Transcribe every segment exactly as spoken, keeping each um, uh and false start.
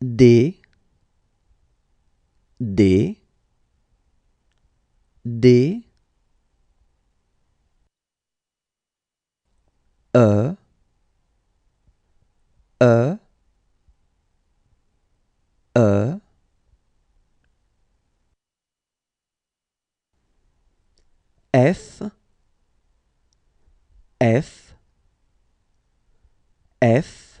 D, D, D, E, E, E, F, F, F,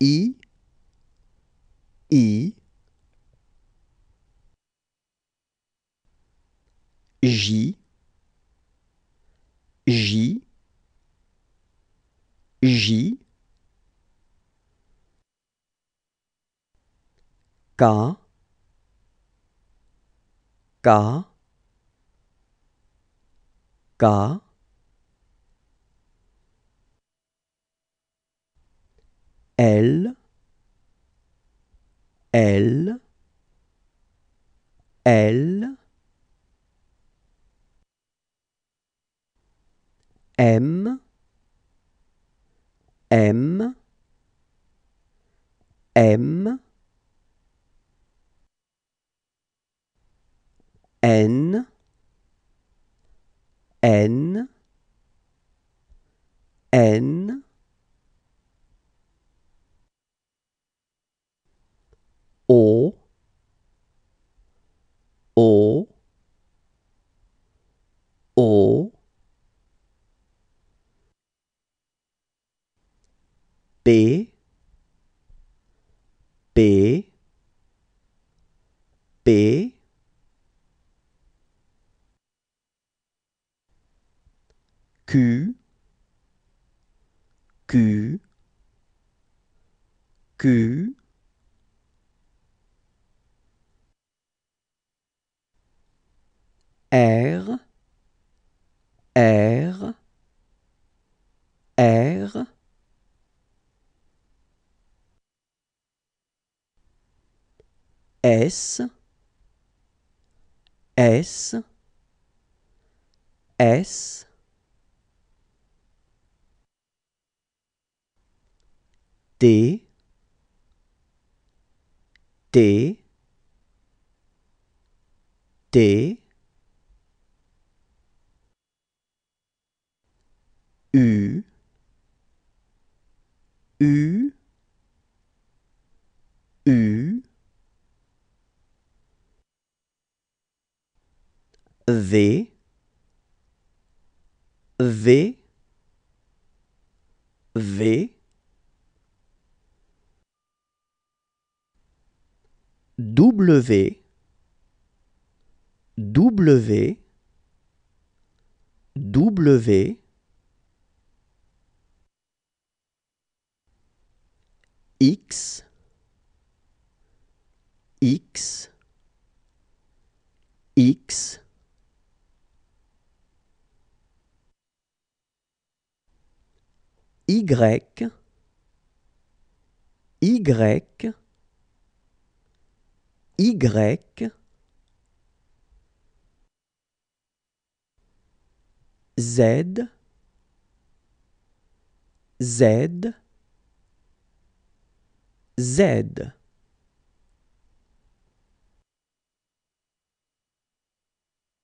I, I, J, J, J, K, K, K, L, L, L, M, M, M, N, N, N, O, O, O, P, P, P, Q, Q, Q, R, R, R, S, S, S, T, T, T, U, U, U, V, V, V, W, W, W, X, X, X, Y, Y, Y, Z, Z, Z.